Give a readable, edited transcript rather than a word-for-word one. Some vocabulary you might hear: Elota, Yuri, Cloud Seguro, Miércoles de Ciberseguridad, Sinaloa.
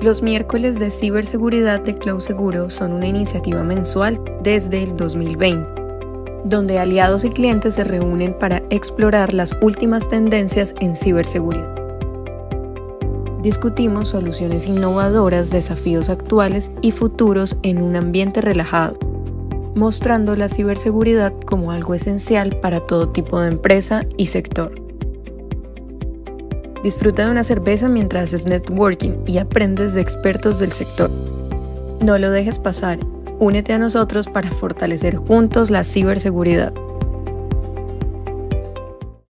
Los miércoles de ciberseguridad de Cloud Seguro son una iniciativa mensual desde el 2020, donde aliados y clientes se reúnen para explorar las últimas tendencias en ciberseguridad. Discutimos soluciones innovadoras, desafíos actuales y futuros en un ambiente relajado, mostrando la ciberseguridad como algo esencial para todo tipo de empresa y sector. Disfruta de una cerveza mientras haces networking y aprendes de expertos del sector. No lo dejes pasar, únete a nosotros para fortalecer juntos la ciberseguridad.